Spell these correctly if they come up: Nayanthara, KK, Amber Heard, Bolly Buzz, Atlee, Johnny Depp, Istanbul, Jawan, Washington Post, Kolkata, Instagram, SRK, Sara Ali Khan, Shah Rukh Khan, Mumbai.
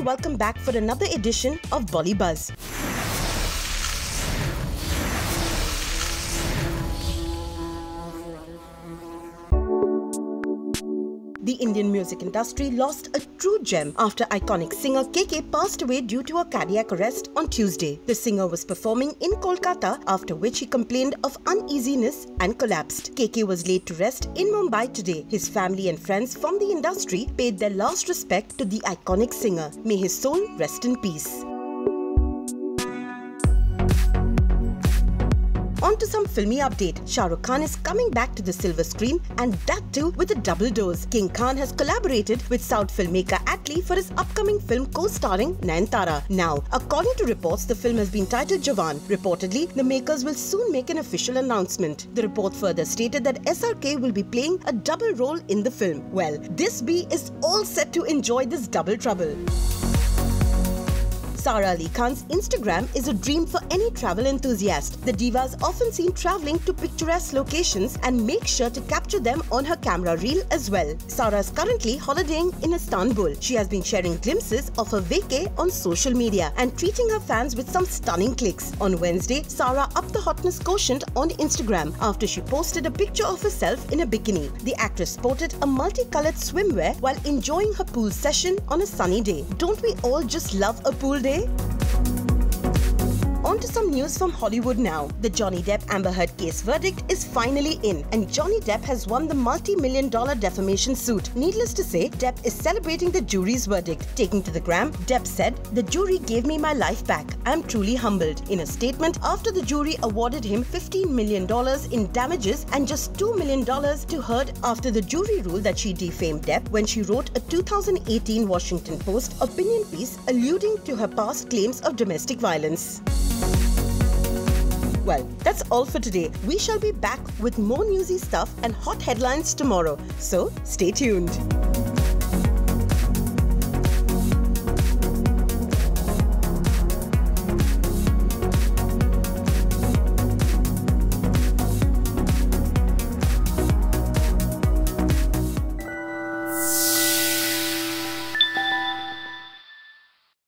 and welcome back for another edition of Bolly Buzz. The Indian music industry lost a true gem after iconic singer KK passed away due to a cardiac arrest on Tuesday. The singer was performing in Kolkata, after which he complained of uneasiness and collapsed. KK was laid to rest in Mumbai today. His family and friends from the industry paid their last respect to the iconic singer. May his soul rest in peace. On to some filmy update. Shah Rukh Khan is coming back to the silver screen, and that too with a double dose. King Khan has collaborated with South filmmaker Atlee for his upcoming film co-starring Nayanthara. Now, according to reports, the film has been titled Jawan. Reportedly, the makers will soon make an official announcement. The report further stated that SRK will be playing a double role in the film. Well, this bee is all set to enjoy this double trouble. Sara Ali Khan's Instagram is a dream for any travel enthusiast. The diva is often seen traveling to picturesque locations and make sure to capture them on her camera reel as well. Sara is currently holidaying in Istanbul. She has been sharing glimpses of her vacay on social media and treating her fans with some stunning clicks. On Wednesday, Sara upped the hotness quotient on Instagram after she posted a picture of herself in a bikini. The actress sported a multicolored swimwear while enjoying her pool session on a sunny day. Don't we all just love a pool day? On to some news from Hollywood now. The Johnny Depp Amber Heard case verdict is finally in, and Johnny Depp has won the multi-million-dollar defamation suit. Needless to say, Depp is celebrating the jury's verdict. Taking to the gram, Depp said, "The jury gave me my life back. I am truly humbled." In a statement after the jury awarded him $15 million in damages and just $2 million to Heard after the jury ruled that she defamed Depp when she wrote a 2018 Washington Post opinion piece alluding to her past claims of domestic violence. Well, that's all for today. We shall be back with more newsy stuff and hot headlines tomorrow. So, stay tuned.